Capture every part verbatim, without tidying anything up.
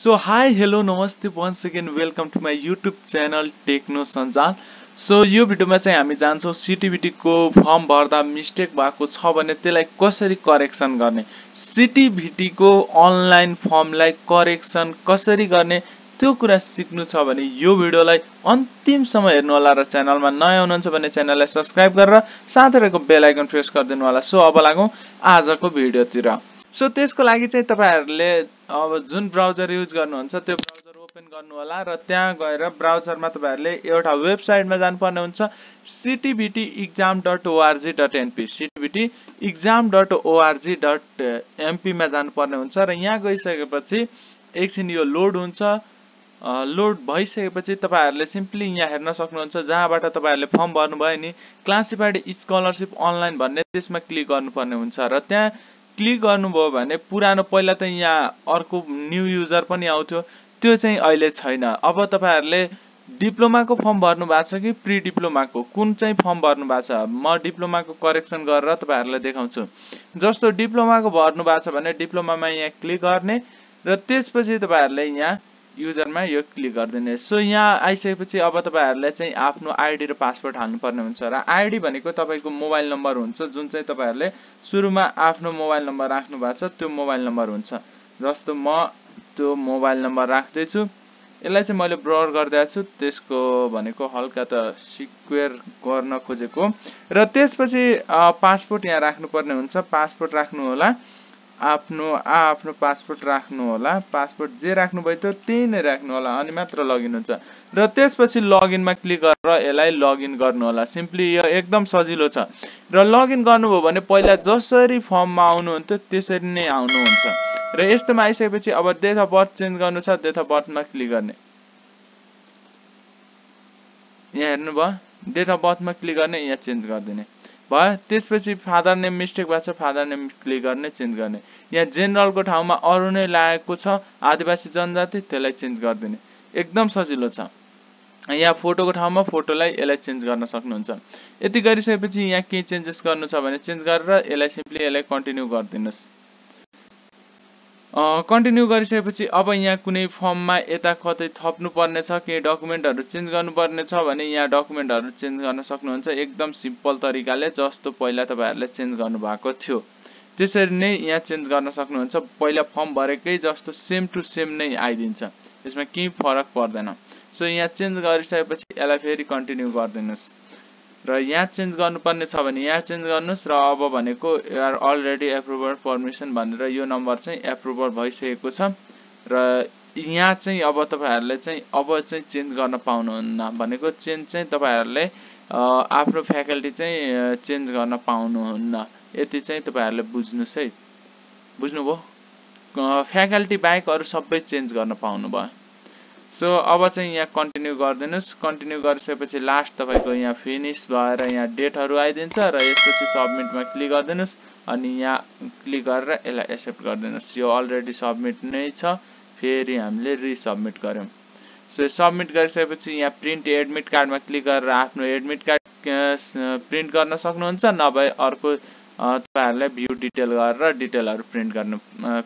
So hi, hello, namaste. Once again, welcome to my YouTube channel Techno Sanjal. So यो भिडियोमा चाहिँ हामी जान्छौं C T E V T को form भर्दा मिस्टेक भएको छ भने त्यसलाई कसरी करेक्सन गर्ने, C T E V T को अनलाइन फर्मलाई करेक्सन कसरी गर्ने त्यो कुरा सिक्नु छ भने यो भिडियोलाई अन्तिमसम्म हेर्नु होला र च्यानलमा नयाँ हुनुहुन्छ भने च्यानललाई सब्स्क्राइब गरेर साथै रहेको बेल आइकन प्रेस गर्दिनु होला। सो अब लागौं आजको भिडियोतिर। सो त्यसको लागि चाहिँ तपाईहरुले अब जुन ब्राउजर युज गर्नुहुन्छ त्यो ब्राउजर ओपन गर्नु होला र त्यहाँ गएर ब्राउजरमा तपाईहरुले एउटा वेबसाइटमा जानुपर्ने हुन्छ c t e v t exam dot org dot n p c t e v t exam dot org dot n p मा जानुपर्ने हुन्छ र यहाँ गइसकेपछि एकछिन यो लोड हुन्छ। लोड भइसकेपछि तपाईहरुले सिम्पली यहाँ हेर्न सक्नुहुन्छ जहाँबाट तपाईहरुले फर्म भर्नु भयो नि क्लासिफाइड स्कलरशिप अनलाइन भन्ने त्यसमा क्लिक गर्नुपर्ने हुन्छ र त्यहाँ क्लिक गर्नुभयो भने पुरानो पहिला त यहाँ अर्को न्यू युजर पनि आउँथ्यो त्यो चाहिँ अहिले छैन। अब तपाईहरुले डिप्लोमाको फर्म भर्नु भएको छ कि प्री डिप्लोमाको कुन चाहिँ फर्म भर्नु भएको छ म डिप्लोमाको करेक्सन गरेर तपाईहरुलाई देखाउँछु। जस्तो डिप्लोमाको भर्नु भएको छ भने डिप्लोमामा यहाँ क्लिक गर्ने र त्यसपछि तपाईहरुले यहाँ युजरमा यो क्लिक गर्दिने। सो यहाँ आइसकेपछि अब तपाईहरुले चाहिँ आफ्नो आईडी र पासवर्ड हाल्नुपर्ने हुन्छ र आईडी भनेको तपाईको मोबाइल नम्बर हुन्छ जुन चाहिँ तपाईहरुले सुरुमा आफ्नो मोबाइल नम्बर राख्नु भएको छ त्यो मोबाइल नम्बर हुन्छ। जस्तो म त्यो मोबाइल नम्बर राख्दै छु, यसलाई चाहिँ मैले ब्लर गर्दै छु, त्यसको भनेको हल्का त स्क्वायर गर्न खोजेको। र त्यसपछि पासपोर्ट यहाँ राख्नुपर्ने हुन्छ, पासपोर्ट राख्नु होला, आफ्नो आफ्नो पासपोर्ट राख्नु होला, पासपोर्ट जे राख्नु भयो त्यो त्यही नै राख्नु होला अनि मात्र लगइन हुन्छ। र त्यसपछि लगइनमा क्लिक गरेर यसलाई लगइन गर्नु होला। सिम्पली यो एकदम सजिलो छ र लगइन गर्नुभयो भने पहिला जसरी फर्ममा आउनुहुन्थ्यो त्यसरी नै आउनुहुन्छ। र यस्तोमा आइसकेपछि अब डेट अफ बर्थ चेन्ज गर्नु छ, डेट अफ बर्थमा क्लिक गर्ने, यहाँ हेर्नुभयो डेट अफ बर्थमा क्लिक गर्ने, यहाँ चेन्ज गरिदिने भयो। त्यसपछि फादर नेम मिस्टेक भएको छ फादर नेम क्लिक गर्ने, चेन्ज गर्ने, यहाँ जेनरलको ठाउँमा अरु नै लागेको छ आदिवासी जनजाति त्यसलाई चेन्ज गर्दिने, एकदम सजिलो छ। यहाँ फोटोको ठाउँमा फोटोलाई यसलाई चेन्ज गर्न सक्नुहुन्छ। यति गरिसकेपछि यहाँ के चेन्जेस गर्नु छ भने चेन्ज गरेर यसलाई सिम्पली यसलाई कन्टिन्यू गर्दिनुस्। कन्टिन्यू गरिसकेपछि अब यहाँ कुनै फर्ममा यता कतै थप्नु पर्ने छ के डकुमेन्टहरु चेन्ज गर्नुपर्ने छ भने यहाँ डकुमेन्टहरु चेन्ज गर्न सक्नुहुन्छ एकदम सिम्पल तरिकाले। जस्तो पहिला तपाईहरुले चेन्ज गर्नु भएको थियो त्यसरी नै यहाँ चेन्ज गर्न सक्नुहुन्छ। पहिला फर्म भरेकै जस्तो सेम टु सेम नै आइदिन्छ, यसमा केही फरक पर्दैन। सो यहाँ चेन्ज गरिसकेपछि यसलाई फेरि कन्टिन्यू गर्दिनुस् र यहाँ चेन्ज गर्नुपर्ने छ भने यहाँ चेन्ज गर्नुस् र अब भनेको you are already approval permission भनेर यो नम्बर चाहिँ एप्रुभल भइसकेको छ र यहाँ चाहिँ अब तपाईहरुले चाहिँ अब चाहिँ चेन्ज गर्न पाउनुहुन्न भनेको चेन्ज चाहिँ तपाईहरुले आफ्नो फ्याकल्टी चाहिँ चेन्ज गर्न पाउनुहुन्न। यति चाहिँ तपाईहरुले बुझ्नुस् है, बुझ्नुभयो? फ्याकल्टी बाहेक अरु सबै चेन्ज गर्न पाउनुभयो। सो so, अब चाहिँ यहाँ कन्टिन्यू गर्दिनुस्। कन्टिन्यू गरिसकेपछि लास्ट तपाईको यहाँ फिनिश भएर यहाँ डेटहरु आइदिन्छ र यसपछि सबमिटमा क्लिक गर्दिनुस् अनि यहाँ क्लिक गरेर यसलाई एक्सेप्ट गर्दिनुस्। यो अलरेडी सबमिट नै छ, फेरि हामीले रिसबमिट गर्यौं। सो सबमिट गरिसकेपछि यहाँ प्रिन्ट एडमिट कार्डमा क्लिक गरेर आफ्नो एडमिट कार्ड प्रिन्ट गर्न सक्नुहुन्छ नभए अर्को तपाईहरुले भ्यू डिटेल गरेर डिटेलहरु प्रिन्ट गर्न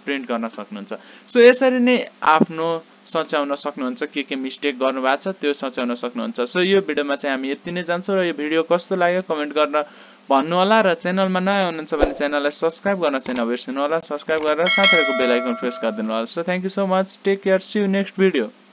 प्रिन्ट गर्न सक्नुहुन्छ। सो यसरी नै आफ्नो सच्याउन सक्नुहुन्छ, के के मिस्टेक गर्नु भएको छ त्यो सच्याउन सक्नुहुन्छ। सो यो भिडियोमा चाहिँ हामी यति नै जान्छौं र यो भिडियो कस्तो लाग्यो कमेन्ट गर्न भन्नु होला र च्यानलमा नयाँ हुनुहुन्छ भने च्यानललाई सब्स्क्राइब गर्न चाहिँ नबिर्सनु होला, सब्स्क्राइब गरेर साथै रहेको बेल आइकन प्रेस गरिदिनु होला। So thank you so much, take care, see you next video.